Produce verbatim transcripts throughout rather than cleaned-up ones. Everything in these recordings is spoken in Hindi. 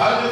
I'm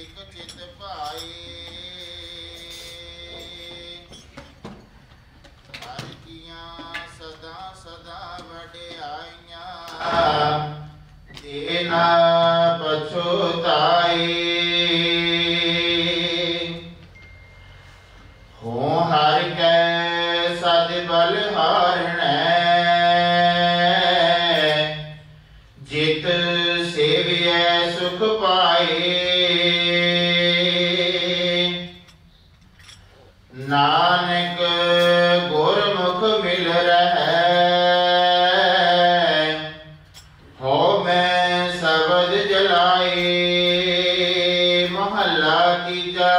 एक चित पाए आरतियां सदा सदा वड्याईयां देना पछोताए हों हर कै सद बलहारण जित सेविए सुख पाए नानक गुरमुख मिल रहे हो मैं सबद जलाए। महला तीजा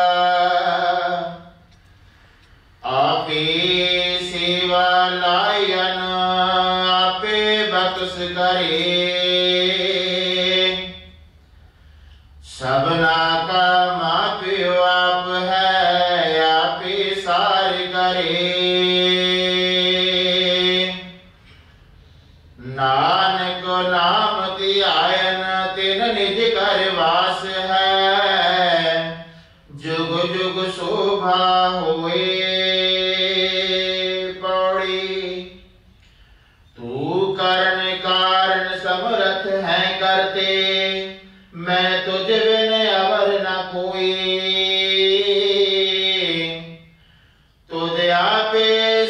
आपे सेवा लायन आपे बख्श करे सबना का मां प्यो आप है नानक नाम ध्यान तिन निज घर वास है जुग जुग शोभा होए पौड़ी। तू करण कारण समरथ है करते मैं तुझ बिन अवर न कोई। आपे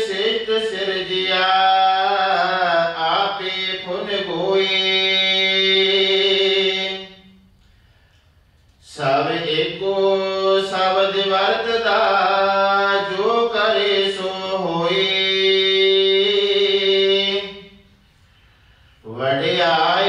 सिष्ट सिरजिया आपे फुन गोए सब एको शब्द वर्तदा जो करे सो होए वड्याई